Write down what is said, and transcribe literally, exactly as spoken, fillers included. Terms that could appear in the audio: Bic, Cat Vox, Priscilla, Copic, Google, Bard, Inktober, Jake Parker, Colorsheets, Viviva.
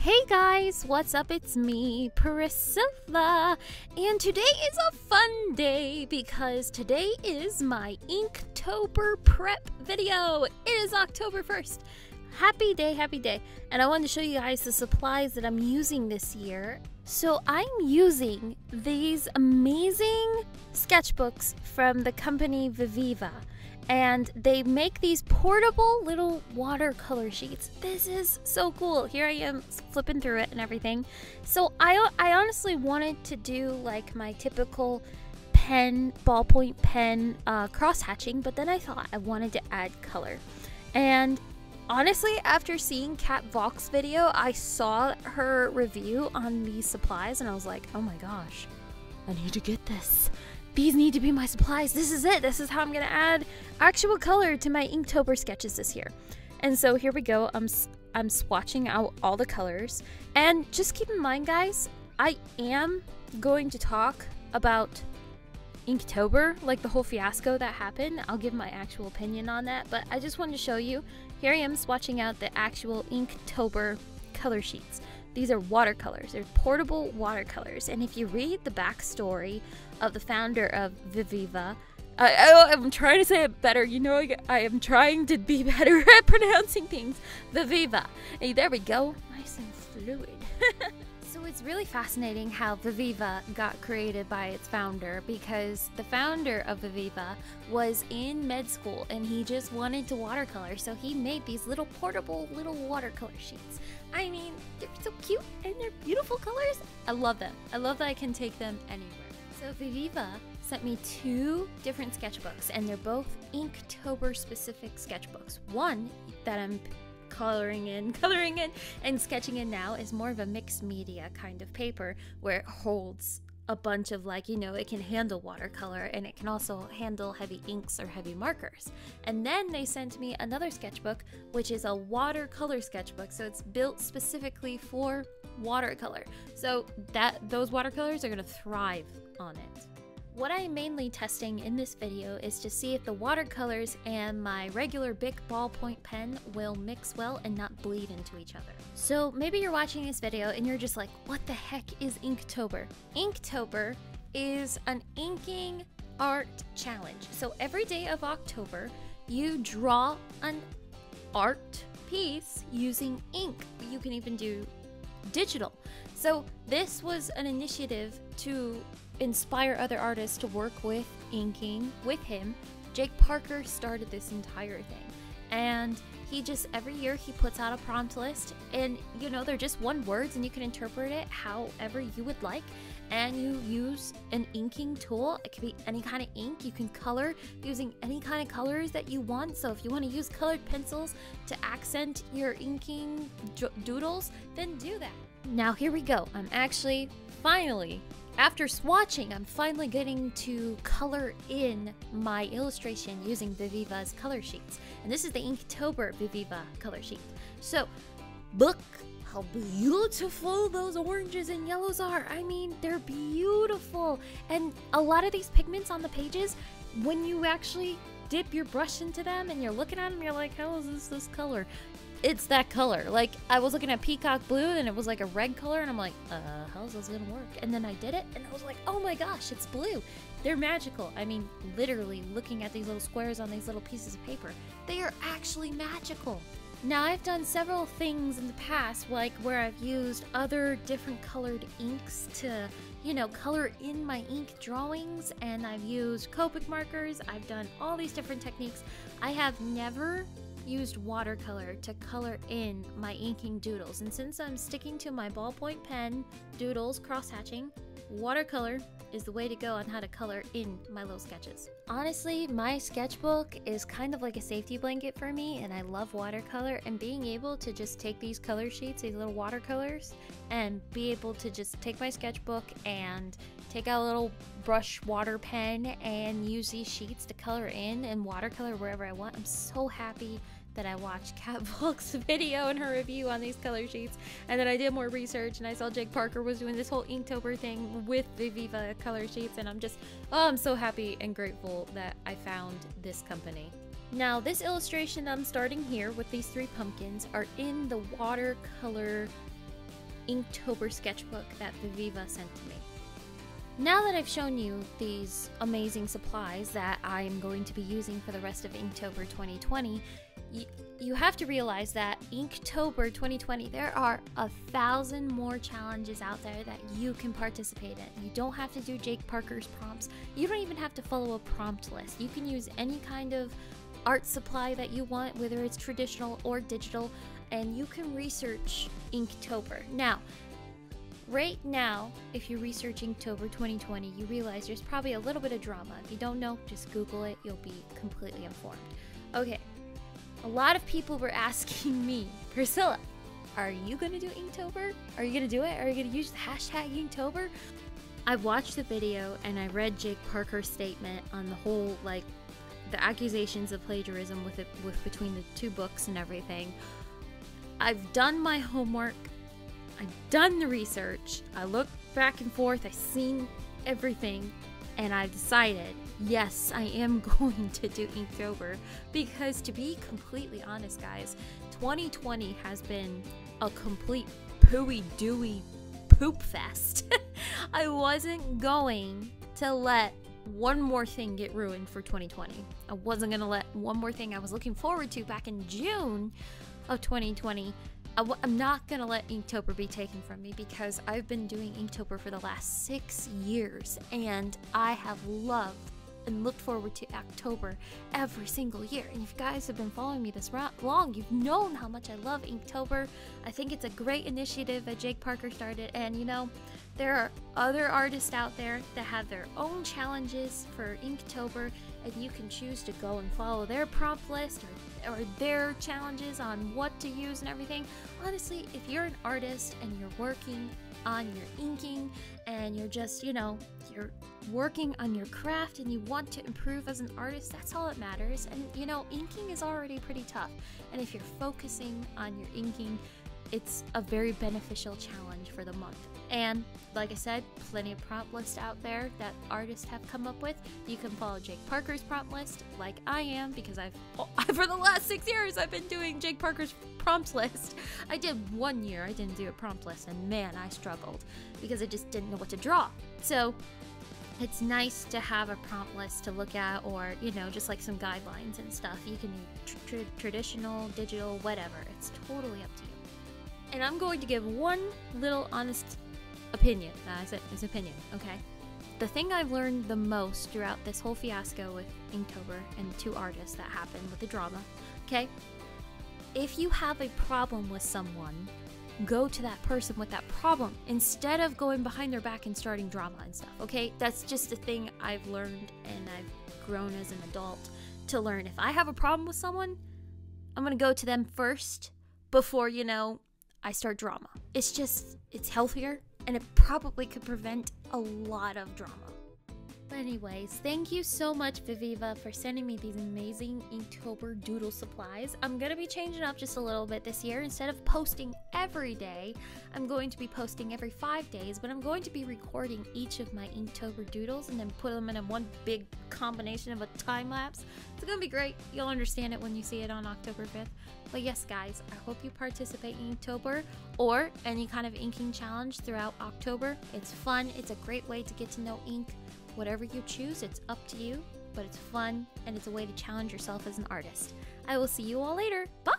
Hey guys, what's up? It's me, Priscilla, and today is a fun day because today is my Inktober prep video. It is October first. Happy day, happy day. And I wanted to show you guys the supplies that I'm using this year. So I'm using these amazing sketchbooks from the company Viviva. And they make these portable little watercolor sheets. This is so cool. Here I am flipping through it and everything. So I, I honestly wanted to do like my typical pen, ballpoint pen uh, cross-hatching, but then I thought I wanted to add color. And honestly, after seeing Cat Vox video, I saw her review on these supplies and I was like, oh my gosh, I need to get this. These need to be my supplies. This is it. This is how I'm going to add actual color to my Inktober sketches this year. And so here we go. I'm I'm swatching out all the colors. And just keep in mind, guys, I am going to talk about Inktober, like the whole fiasco that happened. I'll give my actual opinion on that. But I just wanted to show you. Here I am swatching out the actual Inktober color sheets. These are watercolors. They're portable watercolors. And if you read the backstory of the founder of Viviva, I, I, I'm trying to say it better. You know, I, I am trying to be better at pronouncing things. Viviva. Hey, there we go. Nice and fluid. So it's really fascinating how Viviva got created by its founder, because the founder of Viviva was in med school and he just wanted to watercolor, so he made these little portable little watercolor sheets. I mean, they're so cute and they're beautiful colors. I love them. I love that I can take them anywhere. So Viviva sent me two different sketchbooks and they're both Inktober specific sketchbooks. One that I'm coloring in, coloring in, and sketching in now is more of a mixed media kind of paper where it holds a bunch of, like, you know, it can handle watercolor and it can also handle heavy inks or heavy markers. And then they sent me another sketchbook, which is a watercolor sketchbook. So it's built specifically for watercolor. So that those watercolors are going to thrive on it. What I'm mainly testing in this video is to see if the watercolors and my regular Bic ballpoint pen will mix well and not bleed into each other. So maybe you're watching this video and you're just like, what the heck is Inktober? Inktober is an inking art challenge. So every day of October, you draw an art piece using ink. You can even do digital. So this was an initiative to inspire other artists to work with inking with him. Jake Parker started this entire thing, and he just every year he puts out a prompt list, and you know, they're just one words and you can interpret it however you would like, and you use an inking tool. It could be any kind of ink. You can color using any kind of colors that you want. So if you want to use colored pencils to accent your inking doodles, then do that. Now here we go. I'm actually finally After swatching, I'm finally getting to color in my illustration using Viviva's color sheets. And this is the Inktober Viviva color sheet. So, look how beautiful those oranges and yellows are. I mean, they're beautiful. And a lot of these pigments on the pages, when you actually dip your brush into them and you're looking at them, you're like, how is this this color? It's that color. Like, I was looking at peacock blue and it was like a red color and I'm like, uh, how's this gonna work? And then I did it and I was like, oh my gosh, it's blue. They're magical. I mean, literally looking at these little squares on these little pieces of paper, they are actually magical. Now, I've done several things in the past, like where I've used other different colored inks to, you know, color in my ink drawings, and I've used Copic markers. I've done all these different techniques. I have never used watercolor to color in my inking doodles, and since I'm sticking to my ballpoint pen doodles cross-hatching, watercolor is the way to go on how to color in my little sketches. Honestly, my sketchbook is kind of like a safety blanket for me, and I love watercolor, and being able to just take these color sheets, these little watercolors, and be able to just take my sketchbook and take out a little brush water pen and use these sheets to color in and watercolor wherever I want. I'm so happy that I watched Cat Vox's video and her review on these color sheets, and then I did more research and I saw Jake Parker was doing this whole Inktober thing with Viviva color sheets, and I'm just, oh, I'm so happy and grateful that I found this company. Now this illustration I'm starting here with these three pumpkins are in the watercolor Inktober sketchbook that Viviva sent to me. Now that I've shown you these amazing supplies that I am going to be using for the rest of Inktober twenty twenty, you, you have to realize that Inktober twenty twenty, there are a thousand more challenges out there that you can participate in. You don't have to do Jake Parker's prompts. You don't even have to follow a prompt list. You can use any kind of art supply that you want, whether it's traditional or digital, and you can research Inktober. Now, right now, if you're researching Inktober twenty twenty, you realize there's probably a little bit of drama. If you don't know, just Google it. You'll be completely informed. Okay, a lot of people were asking me, Priscilla, are you going to do Inktober? Are you going to do it? Are you going to use the hashtag Inktober? I watched the video and I read Jake Parker's statement on the whole, like, the accusations of plagiarism with it, with between the two books and everything. I've done my homework. I've done the research, I looked back and forth, I've seen everything, and I've decided, yes, I am going to do Inktober, because to be completely honest, guys, twenty twenty has been a complete pooey dooey poop fest. I wasn't going to let one more thing get ruined for twenty twenty. I wasn't going to let one more thing I was looking forward to back in June of twenty twenty, I'm not going to let Inktober be taken from me, because I've been doing Inktober for the last six years and I have loved and looked forward to October every single year. And if you guys have been following me this long, you've known how much I love Inktober. I think it's a great initiative that Jake Parker started, and you know, there are other artists out there that have their own challenges for Inktober, and you can choose to go and follow their prompt list or, or their challenges on what to use and everything. Honestly, if you're an artist and you're working on your inking and you're just, you know, you're working on your craft and you want to improve as an artist, that's all that matters. And you know, inking is already pretty tough. And if you're focusing on your inking, it's a very beneficial challenge for the month. And like I said, plenty of prompt lists out there that artists have come up with. You can follow Jake Parker's prompt list, like I am, because I've oh, for the last six years I've been doing Jake Parker's prompt list. I did one year I didn't do a prompt list, and man, I struggled because I just didn't know what to draw. So it's nice to have a prompt list to look at, or you know, just like some guidelines and stuff. You can do tr tr traditional, digital, whatever. It's totally up to you. And I'm going to give one little honest opinion. Uh, it's, a, it's an opinion, okay? The thing I've learned the most throughout this whole fiasco with Inktober and the two artists that happened with the drama, okay? If you have a problem with someone, go to that person with that problem instead of going behind their back and starting drama and stuff, okay? That's just a thing I've learned, and I've grown as an adult to learn. If I have a problem with someone, I'm gonna go to them first before, you know, I start drama. It's just, it's healthier, and it probably could prevent a lot of drama. But anyways, thank you so much, Viviva, for sending me these amazing Inktober doodle supplies. I'm gonna be changing up just a little bit this year. Instead of posting every day, I'm going to be posting every five days, but I'm going to be recording each of my Inktober doodles and then put them in a one big combination of a time lapse. It's gonna be great. You'll understand it when you see it on October fifth. But yes, guys, I hope you participate in Inktober or any kind of inking challenge throughout October. It's fun. It's a great way to get to know ink. Whatever you choose, it's up to you, but it's fun, and it's a way to challenge yourself as an artist. I will see you all later. Bye!